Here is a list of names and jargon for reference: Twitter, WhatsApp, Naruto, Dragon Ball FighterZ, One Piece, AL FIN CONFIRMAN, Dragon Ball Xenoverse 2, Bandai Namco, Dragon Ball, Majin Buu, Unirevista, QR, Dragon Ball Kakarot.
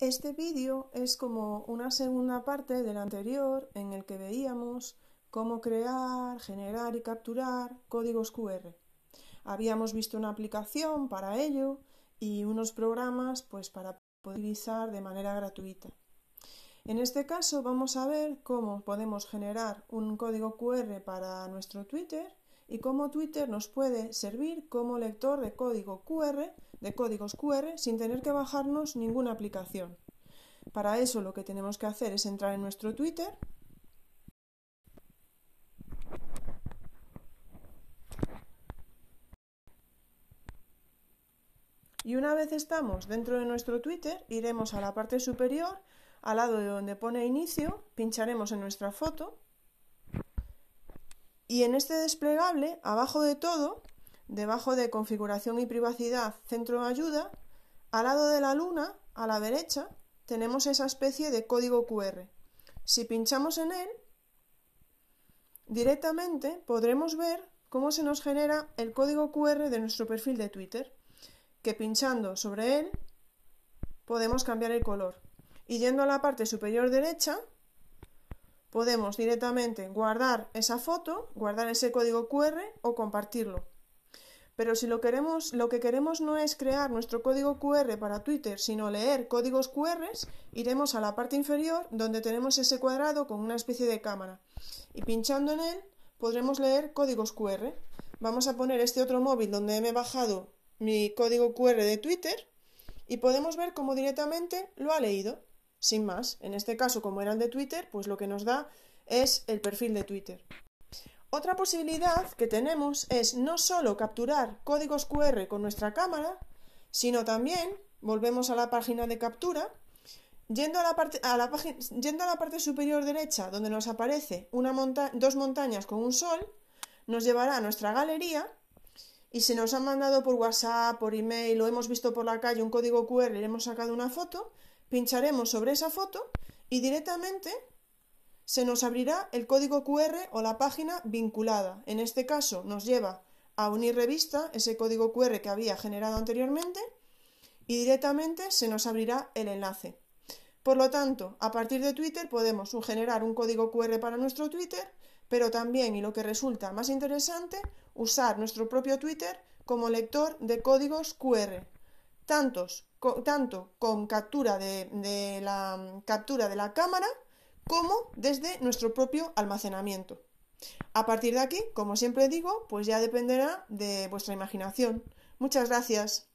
Este vídeo es como una segunda parte del anterior en el que veíamos cómo crear, generar y capturar códigos QR. Habíamos visto una aplicación para ello y unos programas para poder utilizar de manera gratuita. En este caso vamos a ver cómo podemos generar un código QR para nuestro Twitter y cómo Twitter nos puede servir como lector de códigos QR sin tener que bajarnos ninguna aplicación. Para eso lo que tenemos que hacer es entrar en nuestro Twitter. Y una vez estamos dentro de nuestro Twitter, iremos a la parte superior, al lado de donde pone inicio, pincharemos en nuestra foto. Y en este desplegable, abajo de todo, debajo de configuración y privacidad, centro de ayuda, al lado de la luna, a la derecha, tenemos esa especie de código QR. Si pinchamos en él, directamente podremos ver cómo se nos genera el código QR de nuestro perfil de Twitter, que pinchando sobre él podemos cambiar el color. Y yendo a la parte superior derecha, podemos directamente guardar esa foto, guardar ese código QR o compartirlo. Pero si lo que queremos no es crear nuestro código QR para Twitter, sino leer códigos QR, iremos a la parte inferior donde tenemos ese cuadrado con una especie de cámara. Y pinchando en él podremos leer códigos QR. Vamos a poner este otro móvil donde me he bajado mi código QR de Twitter y podemos ver cómo directamente lo ha leído. Sin más, en este caso como era el de Twitter, pues lo que nos da es el perfil de Twitter. Otra posibilidad que tenemos es no solo capturar códigos QR con nuestra cámara, sino también, volvemos a la página de captura, yendo a la parte superior derecha donde nos aparece dos montañas con un sol, nos llevará a nuestra galería. Y si nos han mandado por WhatsApp, por email o hemos visto por la calle un código QR y le hemos sacado una foto, pincharemos sobre esa foto y directamente se nos abrirá el código QR o la página vinculada. En este caso nos lleva a Unirevista, ese código QR que había generado anteriormente, y directamente se nos abrirá el enlace. Por lo tanto, a partir de Twitter podemos generar un código QR para nuestro Twitter, pero también, y lo que resulta más interesante, usar nuestro propio Twitter como lector de códigos QR. Tanto con captura de la cámara como desde nuestro propio almacenamiento. A partir de aquí, como siempre digo, pues ya dependerá de vuestra imaginación. Muchas gracias.